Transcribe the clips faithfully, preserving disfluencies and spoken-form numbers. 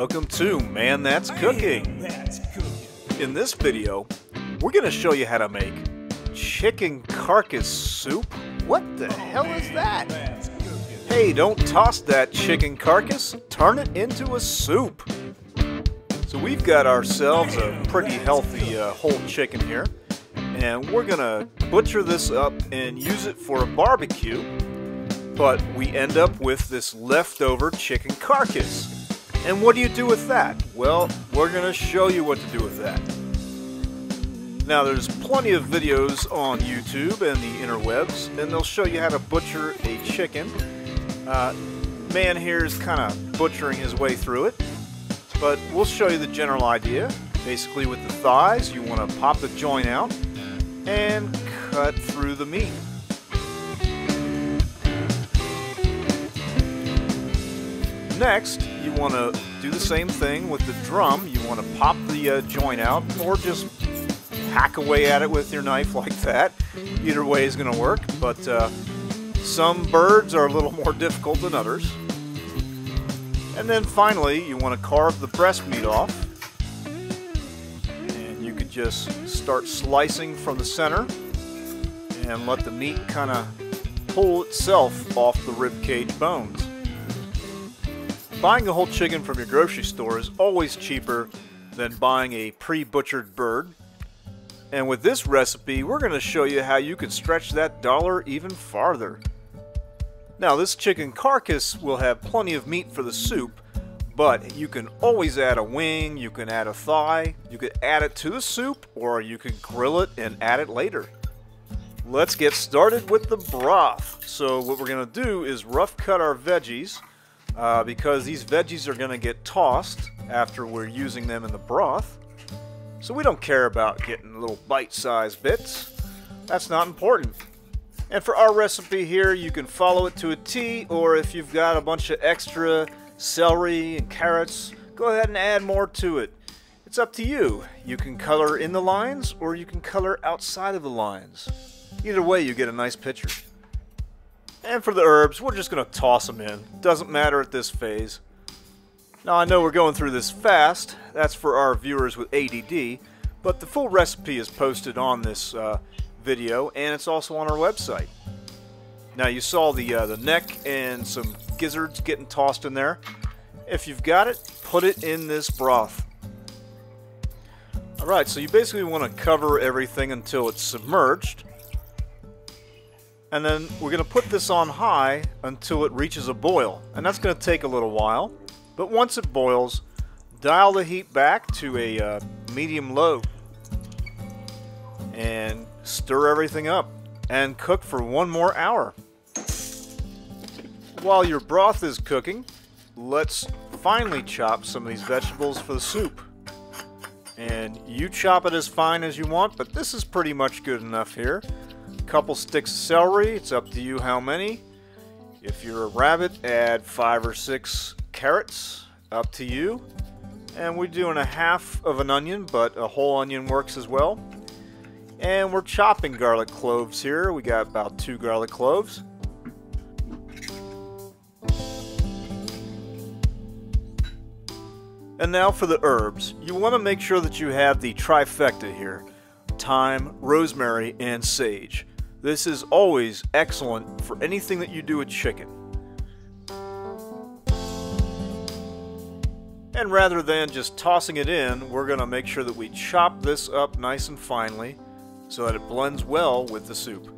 Welcome to Man That's Cooking. In this video, we're going to show you how to make chicken carcass soup. What the hell is that? Hey, don't toss that chicken carcass. Turn it into a soup. So we've got ourselves a pretty healthy uh, whole chicken here. And we're going to butcher this up and use it for a barbecue. But we end up with this leftover chicken carcass. And what do you do with that? Well, we're going to show you what to do with that. Now, there's plenty of videos on YouTube and the interwebs, and they'll show you how to butcher a chicken. Uh, man here is kind of butchering his way through it, but we'll show you the general idea. Basically, with the thighs, you want to pop the joint out and cut through the meat. Next, you want to do the same thing with the drum. You want to pop the uh, joint out, or just hack away at it with your knife like that. Either way is going to work, but uh, some birds are a little more difficult than others. And then finally, you want to carve the breast meat off. And you can just start slicing from the center and let the meat kind of pull itself off the ribcage bones. Buying a whole chicken from your grocery store is always cheaper than buying a pre-butchered bird. And with this recipe, we're going to show you how you can stretch that dollar even farther. Now, this chicken carcass will have plenty of meat for the soup, but you can always add a wing, you can add a thigh, you could add it to the soup, or you can grill it and add it later. Let's get started with the broth. So what we're going to do is rough cut our veggies. Uh, because these veggies are going to get tossed after we're using them in the broth. So we don't care about getting little bite-sized bits. That's not important. And for our recipe here, you can follow it to a T, or if you've got a bunch of extra celery and carrots, go ahead and add more to it. It's up to you. You can color in the lines, or you can color outside of the lines. Either way, you get a nice picture. And for the herbs, we're just going to toss them in. Doesn't matter at this phase. Now, I know we're going through this fast. That's for our viewers with A D D. But the full recipe is posted on this uh, video, and it's also on our website. Now, you saw the, uh, the neck and some gizzards getting tossed in there. If you've got it, put it in this broth. Alright, so you basically want to cover everything until it's submerged. And then we're going to put this on high until it reaches a boil. And that's going to take a little while. But once it boils, dial the heat back to a uh, medium-low. And stir everything up. And cook for one more hour. While your broth is cooking, let's finely chop some of these vegetables for the soup. And you chop it as fine as you want, but this is pretty much good enough here. Couple sticks of celery, it's up to you how many. If you're a rabbit, add five or six carrots, up to you. And we're doing a half of an onion, but a whole onion works as well. And we're chopping garlic cloves here. We got about two garlic cloves. And now for the herbs. You want to make sure that you have the trifecta here: thyme, rosemary, and sage. This is always excellent for anything that you do with chicken. And rather than just tossing it in, we're going to make sure that we chop this up nice and finely so that it blends well with the soup.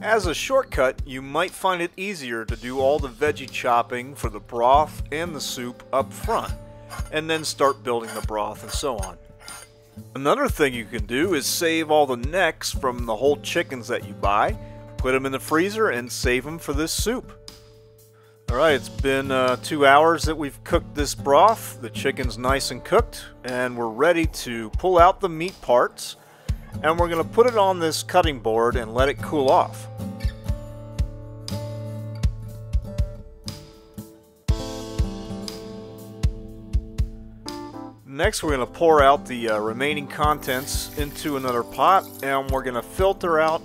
As a shortcut, you might find it easier to do all the veggie chopping for the broth and the soup up front, and then start building the broth and so on. Another thing you can do is save all the necks from the whole chickens that you buy, put them in the freezer, and save them for this soup. Alright, it's been uh, two hours that we've cooked this broth. The chicken's nice and cooked, and we're ready to pull out the meat parts, and we're going to put it on this cutting board and let it cool off. Next, we're going to pour out the uh, remaining contents into another pot, and we're going to filter out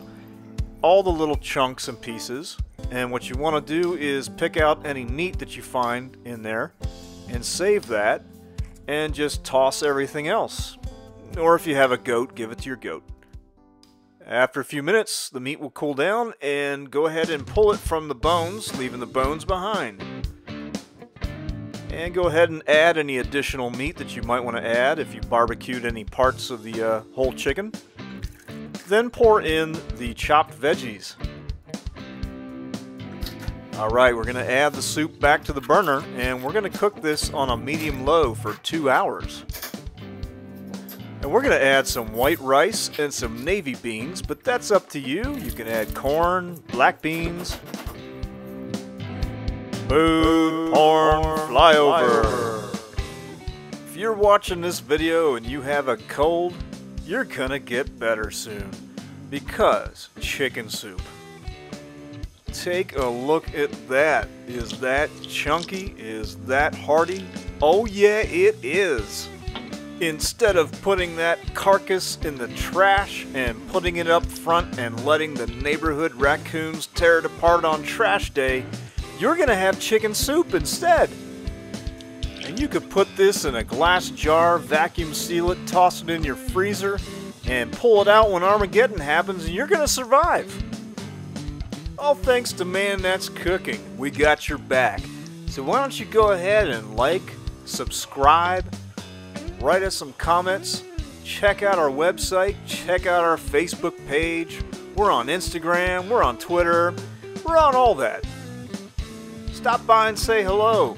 all the little chunks and pieces. And what you want to do is pick out any meat that you find in there and save that and just toss everything else. Or if you have a goat, give it to your goat. After a few minutes, the meat will cool down, and go ahead and pull it from the bones, leaving the bones behind. And go ahead and add any additional meat that you might want to add if you barbecued any parts of the uh, whole chicken. Then pour in the chopped veggies. Alright, we're going to add the soup back to the burner, and we're going to cook this on a medium low for two hours. And we're going to add some white rice and some navy beans, but that's up to you. You can add corn, black beans, food, porn, flyover. If you're watching this video and you have a cold, you're going to get better soon, because chicken soup. Take a look at that. Is that chunky? Is that hearty? Oh yeah, it is. Instead of putting that carcass in the trash and putting it up front and letting the neighborhood raccoons tear it apart on trash day, you're gonna have chicken soup instead. And you could put this in a glass jar, vacuum seal it, toss it in your freezer, and pull it out when Armageddon happens, and you're gonna survive. All thanks to Man That's Cooking. We got your back. So why don't you go ahead and like, subscribe, write us some comments, check out our website, check out our Facebook page. We're on Instagram, we're on Twitter, we're on all that. Stop by and say hello.